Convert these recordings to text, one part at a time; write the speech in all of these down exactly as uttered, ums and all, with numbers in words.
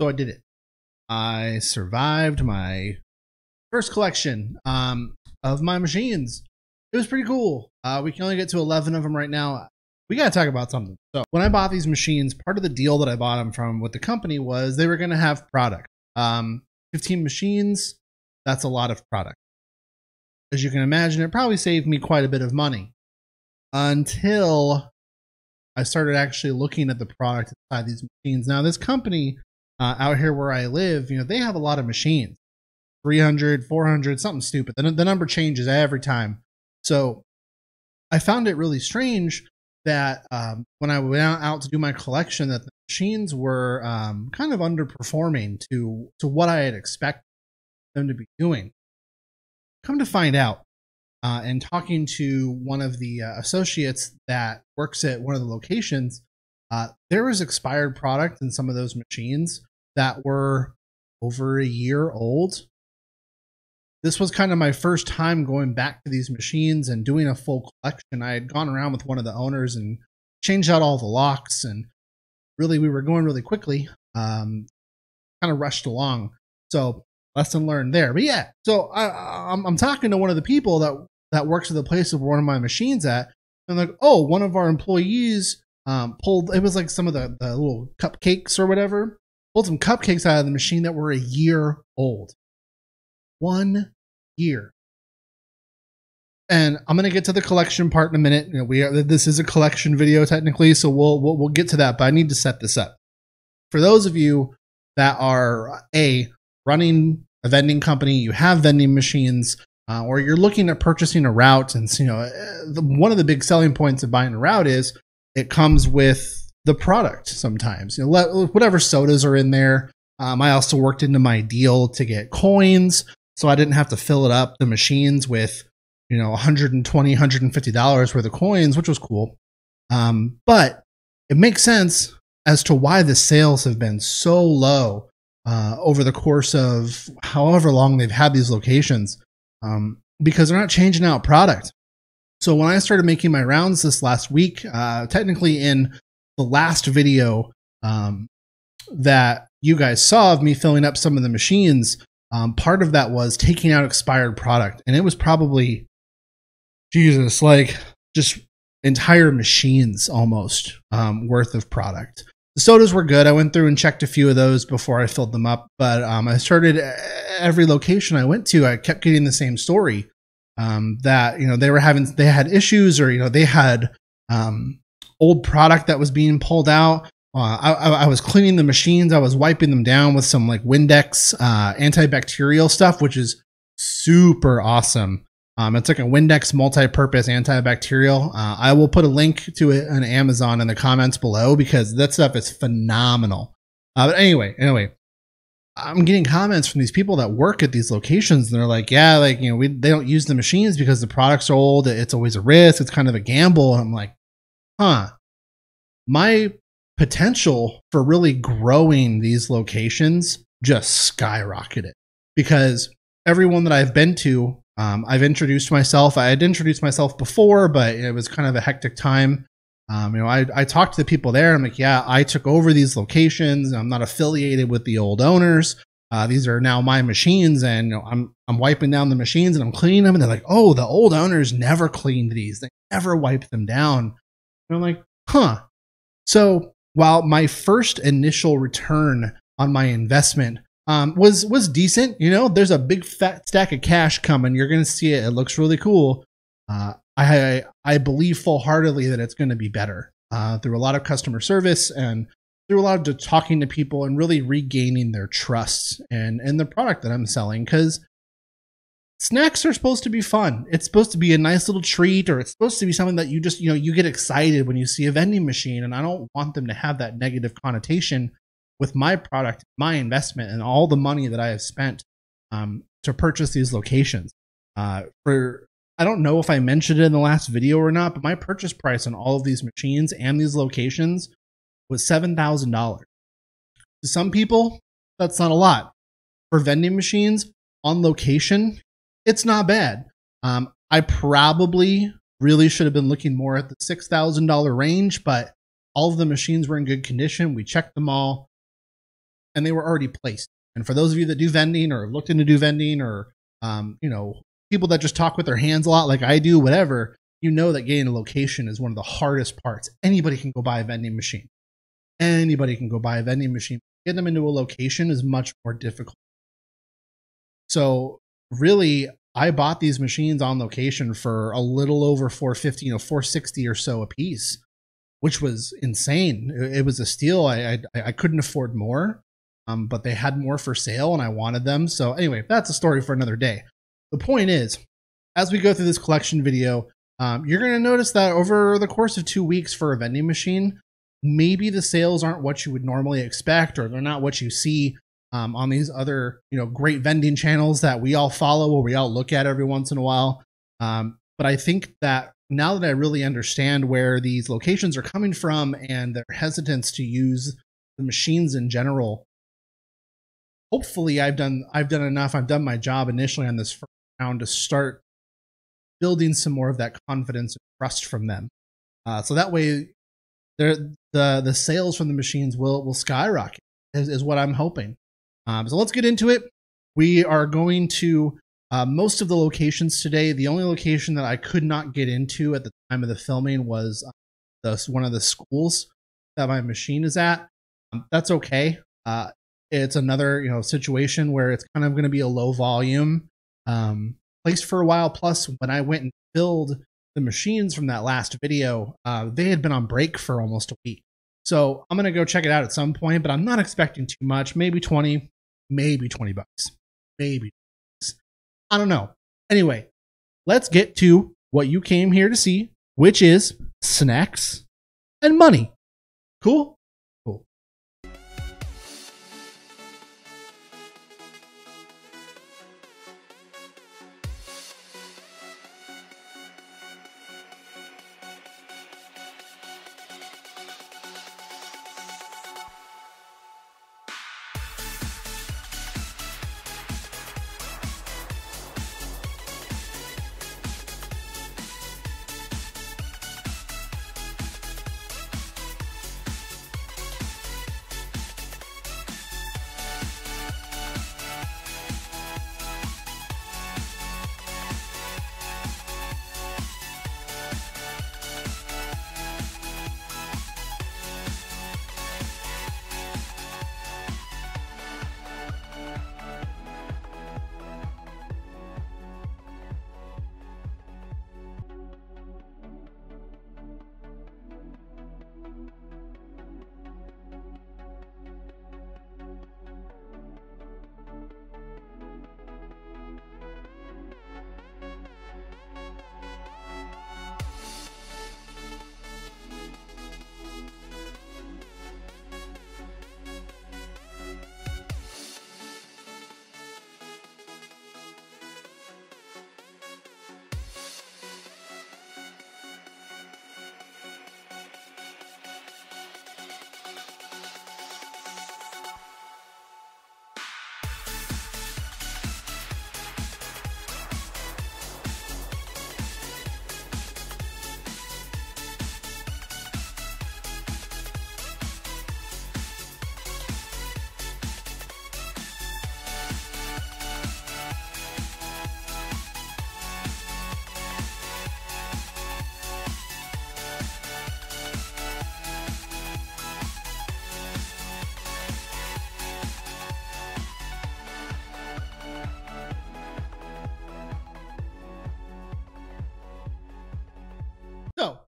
So I did it. I survived my first collection um, of my machines. It was pretty cool. Uh, we can only get to eleven of them right now. We got to talk about something. So when I bought these machines, part of the deal that I bought them from with the company was they were going to have product. Um, fifteen machines. That's a lot of product. As you can imagine, it probably saved me quite a bit of money until I started actually looking at the product inside these machines. Now, this company uh, out here where I live, you know, they have a lot of machines, three hundred, four hundred, something stupid. The, the number changes every time. So I found it really strange that um, when I went out to do my collection, that the machines were um, kind of underperforming to, to what I had expected them to be doing. Come to find out, uh, and talking to one of the uh, associates that works at one of the locations, uh, there was expired product in some of those machines that were over a year old. This was kind of my first time going back to these machines and doing a full collection. I had gone around with one of the owners and changed out all the locks, and really we were going really quickly, um, kind of rushed along. So lesson learned there. But yeah, so I, I'm, I'm talking to one of the people that, that works at the place of one of my machines at, and like, oh, one of our employees um, pulled, it was like some of the, the little cupcakes or whatever, pulled some cupcakes out of the machine that were a year old. One year. And I'm going to get to the collection part in a minute. You know, we are, this is a collection video technically, so we'll, we'll, we'll get to that, but I need to set this up. For those of you that are a running a vending company, you have vending machines, uh, or you're looking at purchasing a route. And you know, the, one of the big selling points of buying a route is it comes with the product sometimes, you know, let, whatever sodas are in there. Um, I also worked into my deal to get coins, so I didn't have to fill it up the machines with, you know, one hundred twenty, one hundred fifty dollars worth of coins, which was cool. Um, but it makes sense as to why the sales have been so low Uh, over the course of however long they've had these locations, um, because they're not changing out product. So when I started making my rounds this last week, uh, technically in the last video um, that you guys saw of me filling up some of the machines, um, part of that was taking out expired product. And it was probably, Jesus, like just entire machines almost um, worth of product. The sodas were good. I went through and checked a few of those before I filled them up, but um, I started every location I went to, I kept getting the same story um, that, you know, they were having, they had issues, or, you know, they had um, old product that was being pulled out. Uh, I, I was cleaning the machines. I was wiping them down with some like Windex uh, antibacterial stuff, which is super awesome. Um, it's like a Windex multi-purpose antibacterial. Uh, I will put a link to it on Amazon in the comments below because that stuff is phenomenal. Uh, but anyway, anyway, I'm getting comments from these people that work at these locations, and they're like, yeah, like, you know, we, they don't use the machines because the products are old. It's always a risk. It's kind of a gamble. And I'm like, huh, my potential for really growing these locations just skyrocketed, because everyone that I've been to, Um, I've introduced myself. I had introduced myself before, but it was kind of a hectic time. Um, you know, I, I talked to the people there. I'm like, yeah, I took over these locations. I'm not affiliated with the old owners. Uh, these are now my machines, and you know, I'm I'm wiping down the machines and I'm cleaning them. And they're like, oh, the old owners never cleaned these. They never wiped them down. And I'm like, huh. So while my first initial return on my investment Um, was was decent, you know, there's a big fat stack of cash coming. You're gonna see it. It looks really cool. Uh, I I believe full-heartedly that it's gonna be better uh, through a lot of customer service and through a lot of talking to people and really regaining their trust and and the product that I'm selling. Because snacks are supposed to be fun. It's supposed to be a nice little treat, or it's supposed to be something that you just, you know, you get excited when you see a vending machine. And I don't want them to have that negative connotation with my product, my investment, and all the money that I have spent um, to purchase these locations. Uh, for I don't know if I mentioned it in the last video or not, but my purchase price on all of these machines and these locations was seven thousand dollars. To some people, that's not a lot. For vending machines on location, it's not bad. Um, I probably really should have been looking more at the six thousand dollar range, but all of the machines were in good condition. We checked them all. and they were already placed. And for those of you that do vending or have looked into do vending or, um, you know, people that just talk with their hands a lot, like I do, whatever, you know that getting a location is one of the hardest parts. Anybody can go buy a vending machine. Anybody can go buy a vending machine. Getting them into a location is much more difficult. So really, I bought these machines on location for a little over four fifty, you know, four sixty or so a piece, which was insane. It, it was a steal. I, I, I couldn't afford more, um, but they had more for sale and I wanted them. So anyway, that's a story for another day. The point is, as we go through this collection video, um, you're going to notice that over the course of two weeks for a vending machine, maybe the sales aren't what you would normally expect, or they're not what you see um, on these other, you know, great vending channels that we all follow or we all look at every once in a while. Um, but I think that now that I really understand where these locations are coming from and their hesitance to use the machines in general, hopefully I've done I've done enough. I've done my job initially on this first round to start building some more of that confidence and trust from them. Uh, so that way, the the sales from the machines will will skyrocket is, is what I'm hoping. Um, so let's get into it. We are going to uh, most of the locations today. The only location that I could not get into at the time of the filming was uh, the, one of the schools that my machine is at. Um, that's okay. Uh, it's another you know situation where it's kind of going to be a low volume um, place for a while. Plus, when I went and filled the machines from that last video, uh, they had been on break for almost a week. So I'm going to go check it out at some point, but I'm not expecting too much. Maybe twenty, maybe twenty bucks, maybe. I don't know. Anyway, let's get to what you came here to see, which is snacks and money. Cool.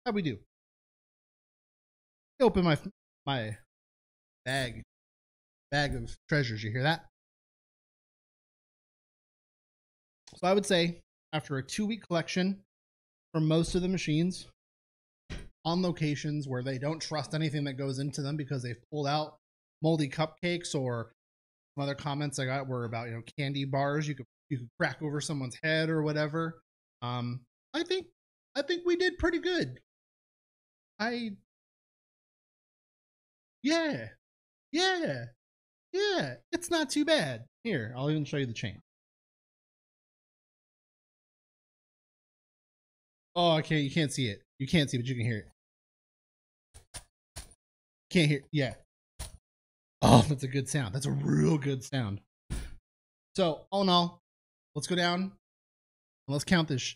How we do? Open my my bag bag of treasures. You hear that? So I would say after a two week collection for most of the machines on locations where they don't trust anything that goes into them because they've pulled out moldy cupcakes or some other comments I got were about you know candy bars you could you could crack over someone's head or whatever. Um, I think I think we did pretty good. I, yeah, yeah, yeah, it's not too bad. Here, I'll even show you the chain. Oh, okay, you can't see it. You can't see, but you can hear it. Can't hear, yeah. Oh, that's a good sound. That's a real good sound. So, all in all, let's go down and let's count this sh-